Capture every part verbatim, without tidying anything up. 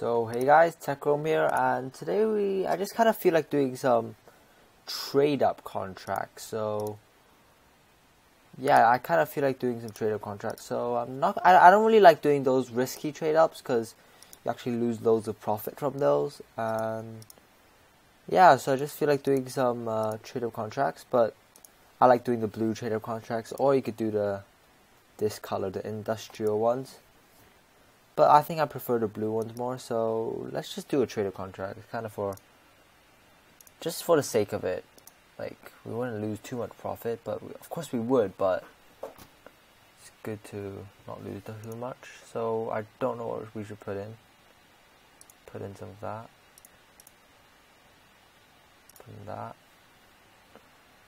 So hey guys, TechRoam here, and today we I just kind of feel like doing some trade up contracts. So yeah, I kind of feel like doing some trade up contracts. So I'm not I, I don't really like doing those risky trade ups because you actually lose loads of profit from those. And yeah, so I just feel like doing some uh, trade up contracts, but I like doing the blue trade up contracts, or you could do the this color, the industrial ones. But I think I prefer the blue ones more, so let's just do a trader contract. It's kind of for just for the sake of it. Like, we wouldn't lose too much profit, but we, of course we would, but it's good to not lose too much. So I don't know what we should put in. Put in some of that. Put in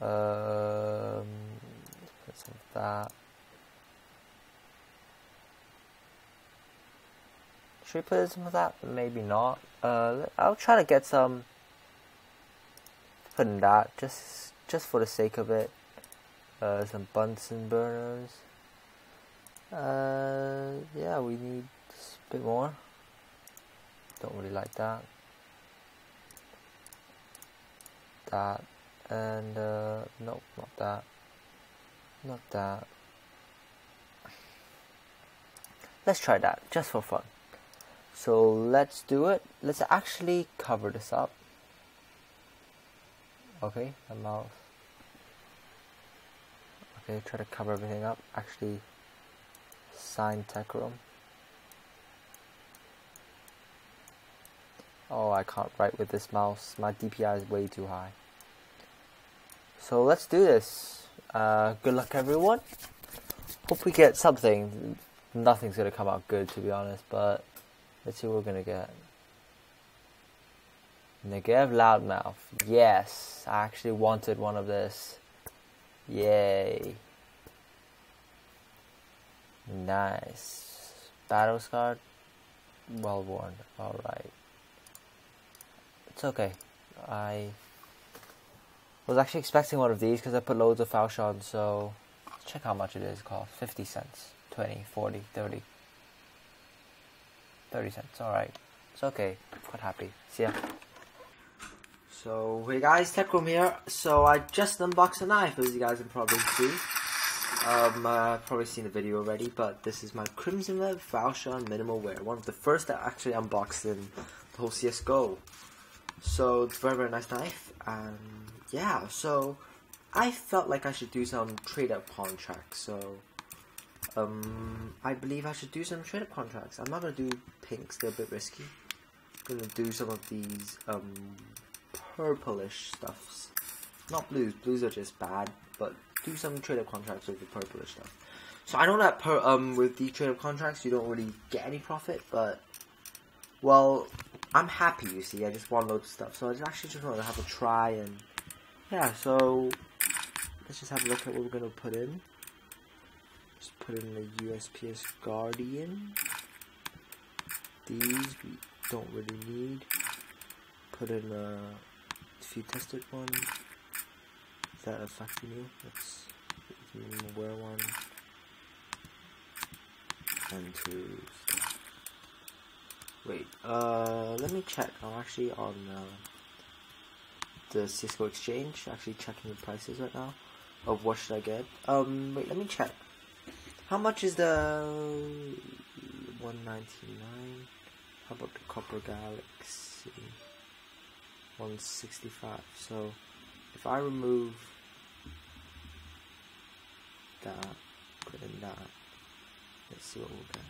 that. Um, put some of that. Should we put in some of that? Maybe not. Uh, I'll try to get some. Put in that, just just for the sake of it. Uh, some Bunsen burners. Uh, yeah, we need a bit more. Don't really like that. That and uh, no, not that. Not that. Let's try that just for fun. So let's do it. Let's actually cover this up. Okay, the mouth. Okay, try to cover everything up. Actually, sign TechRoam. Oh, I can't write with this mouse. My D P I is way too high. So let's do this. Uh, good luck, everyone. Hope we get something. Nothing's gonna come out good, to be honest, but let's see what we're gonna get. Negev Loudmouth. Yes, I actually wanted one of this. Yay. Nice. Battle scarred. Well worn. Alright. It's okay. I was actually expecting one of these because I put loads of Falchion, so let's check how much it is cost. fifty cents. twenty, forty, thirty. thirty cents, alright. It's okay. Quite happy. See ya. So, hey guys, TechRoam here. So, I just unboxed a knife, as you guys can probably see. Um, uh, probably seen the video already, but this is my Crimson Web Falchion Minimal Wear. One of the first that I actually unboxed in the whole C S G O. So, it's a very, very nice knife. And, yeah, so, I felt like I should do some trade-up contracts, so... Um, I believe I should do some trade-up contracts. I'm not going to do pinks, they're a bit risky. I'm going to do some of these um, purplish stuffs. Not blues, blues are just bad, but do some trade-up contracts with the purplish stuff. So I know that per, um, with the trade-up contracts you don't really get any profit, but... Well, I'm happy, you see, I just want loads of stuff. So I actually just want to have a try and... Yeah, so... Let's just have a look at what we're going to put in. Just put in the U S P S Guardian. These we don't really need. Put in a few tested one. Is that a factory new? Let's minimal wear one. And two. Wait, uh, let me check. I'm actually on uh, the Cisco Exchange, actually checking the prices right now of what should I get. Um, wait, let me check. How much is the one ninety-nine? How about the Copper Galaxy? one sixty-five. So if I remove that, put in that, let's see what we'll get.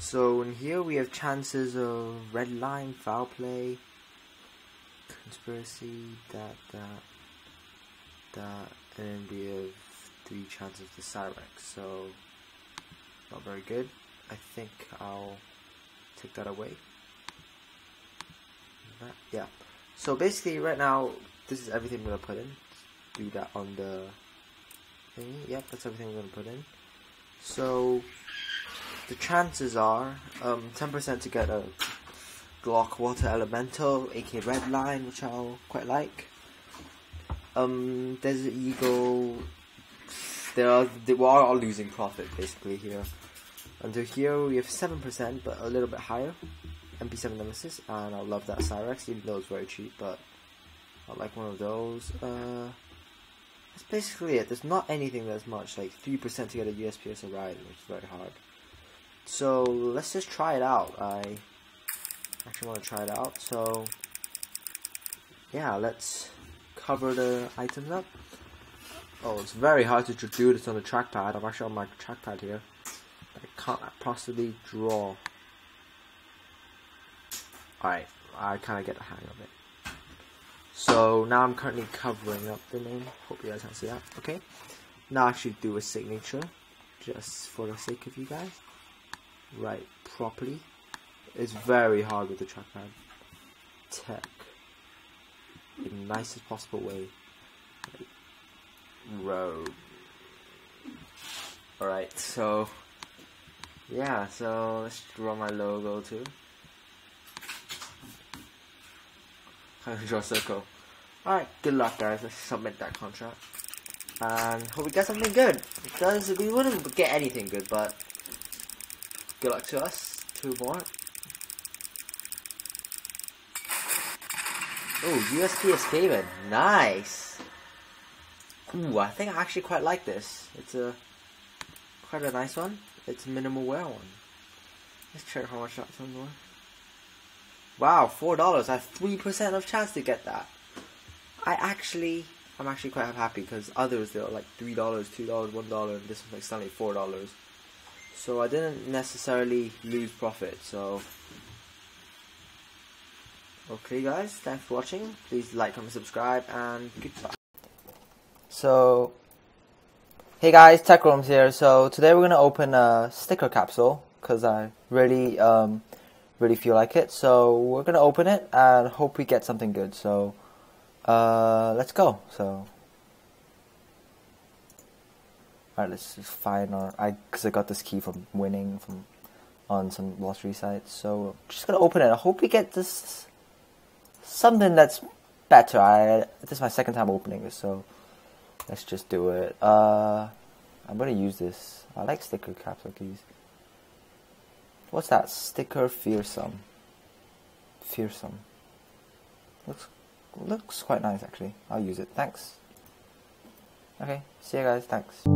So in here we have chances of red line, foul play, conspiracy, that, that, that, and we have three chances of the Cyrex, so not very good. I think I'll take that away. That, yeah. So basically, right now, this is everything we're gonna put in. Do that on the thingy. Yep, that's everything we're gonna put in. So the chances are um, ten percent to get a Glock Water Elemental, aka Red Line, which I'll quite like. Um, Desert Eagle. They are, they are all losing profit basically here. Under here we have seven percent, but a little bit higher, M P seven Nemesis, and I love that Cyrex, even though it's very cheap, but I like one of those. Uh, that's basically it. There's not anything that's much, like three percent to get a U S P S arrival, which is very hard. So let's just try it out. I actually want to try it out, so yeah, let's cover the items up. Oh, it's very hard to do this on the trackpad. I'm actually on my trackpad here. I can't possibly draw. Alright, I kind of get the hang of it. So now I'm currently covering up the name. Hope you guys can see that. Okay. Now I should do a signature, just for the sake of you guys. Write properly. It's very hard with the trackpad. Tech. In the nicest possible way. Road. Alright, so yeah, so let's draw my logo too. I'm gonna draw a circle. Alright, good luck guys, let's submit that contract. And hope we get something good. Because we wouldn't get anything good, but good luck to us. Two more. Oh, U S P S Payment. Nice. Ooh, I think I actually quite like this. It's a quite a nice one. It's a minimal wear one. Let's check how much that's on the one. Wow, four dollars. I have three percent of chance to get that. I actually, I'm actually quite happy because others they were like three dollars, two dollars, one dollar, and this one's like suddenly four dollars. So I didn't necessarily lose profit. So okay, guys, thanks for watching. Please like, comment, subscribe, and goodbye. So, hey guys, TechRoam's here. So today we're gonna open a sticker capsule because I really, um, really feel like it. So we're gonna open it and hope we get something good. So, uh, let's go. So, all right, let's just find our. I because I got this key from winning from on some lottery sites. So I'm just gonna open it. I hope we get this something that's better. I this is my second time opening this, so. Let's just do it. Uh, I'm gonna use this. I like sticker capsule keys. What's that? Sticker fearsome. Fearsome. Looks looks quite nice actually. I'll use it. Thanks. Okay. See you guys. Thanks.